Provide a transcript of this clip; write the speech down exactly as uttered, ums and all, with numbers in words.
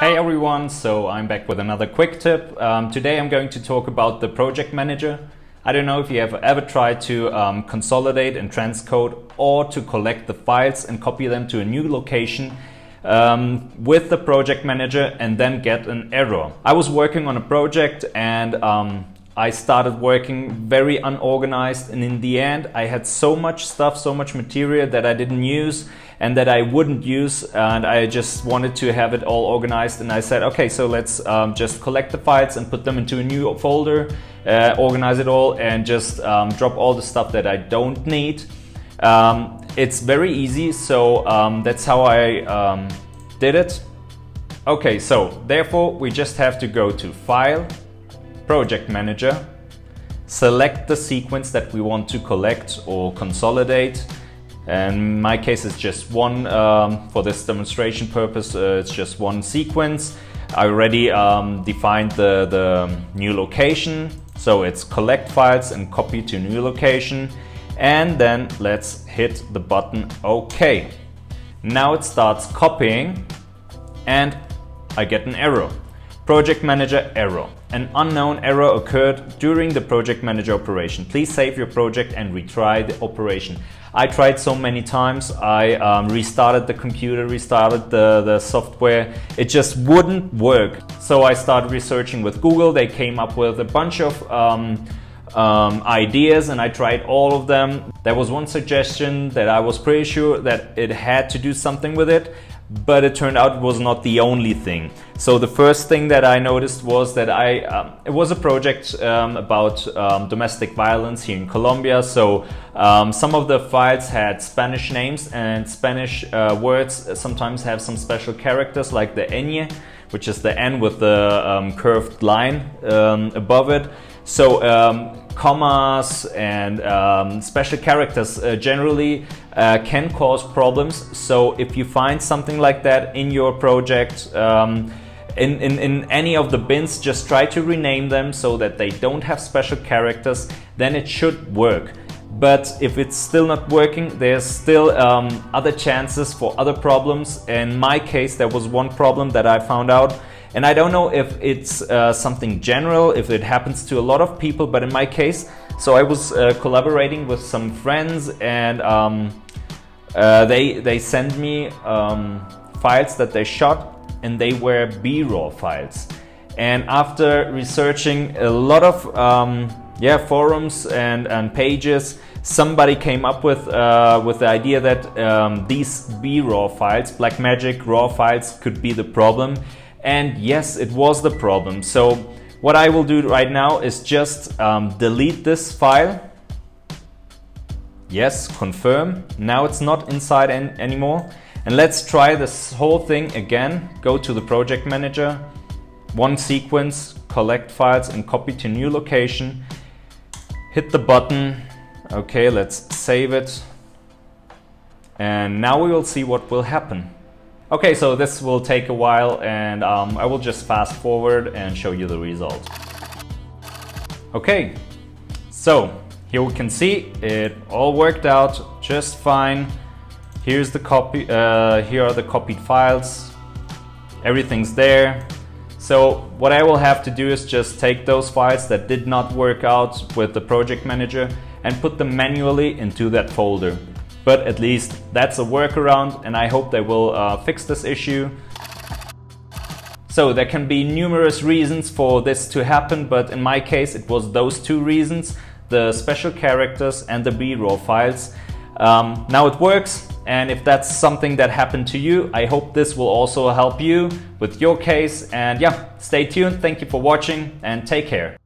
Hey everyone, so I'm back with another quick tip. Um, today I'm going to talk about the project manager. I don't know if you have ever tried to um, consolidate and transcode or to collect the files and copy them to a new location um, with the project manager and then get an error. I was working on a project and um, I started working very unorganized, and in the end I had so much stuff, so much material that I didn't use and that I wouldn't use, and I just wanted to have it all organized. And I said, okay, so let's um, just collect the files and put them into a new folder, uh, organize it all and just um, drop all the stuff that I don't need. Um, it's very easy, so um, that's how I um, did it. Okay, so therefore we just have to go to File, Project Manager, select the sequence that we want to collect or consolidate. And in my case it's just one, um, for this demonstration purpose, uh, it's just one sequence. I already um, defined the, the new location, so it's collect files and copy to new location, and then let's hit the button OK. Now it starts copying and I get an error. Project Manager error. An unknown error occurred during the Project Manager operation. Please save your project and retry the operation. I tried so many times. I um, restarted the computer, restarted the, the software. It just wouldn't work. So I started researching with Google. They came up with a bunch of um, um, ideas and I tried all of them. There was one suggestion that I was pretty sure that it had to do something with it, but it turned out it was not the only thing. So the first thing that I noticed was that I, um, it was a project um, about um, domestic violence here in Colombia. So um, some of the files had Spanish names, and Spanish uh, words sometimes have some special characters like the ñ, which is the N with the um, curved line um, above it. So um, commas and um, special characters uh, generally uh, can cause problems. So if you find something like that in your project, um, in, in, in any of the bins, just try to rename them so that they don't have special characters, then it should work. But if it's still not working, there's still um, other chances for other problems. In my case, there was one problem that I found out, and I don't know if it's uh, something general, if it happens to a lot of people, but in my case, so I was uh, collaborating with some friends, and um, uh, they, they sent me um, files that they shot, and they were B RAW files. And after researching a lot of um, yeah, forums and, and pages, somebody came up with, uh, with the idea that um, these B RAW files, Blackmagic RAW files, could be the problem. And yes, it was the problem. So what I will do right now is just um, delete this file. Yes, confirm. Now it's not inside an anymore. And let's try this whole thing again. Go to the project manager, one sequence, collect files and copy to new location. Hit the button. Okay, let's save it. And now we will see what will happen. Okay, so this will take a while, and um, I will just fast forward and show you the result. Okay, so here we can see it all worked out just fine. Here's the copy, uh, here are the copied files. Everything's there. So what I will have to do is just take those files that did not work out with the project manager and put them manually into that folder. But at least that's a workaround, and I hope they will uh, fix this issue. So there can be numerous reasons for this to happen, but in my case it was those two reasons, the special characters and the B RAW files. Um, now it works, and if that's something that happened to you, I hope this will also help you with your case. And yeah, stay tuned, thank you for watching, and take care.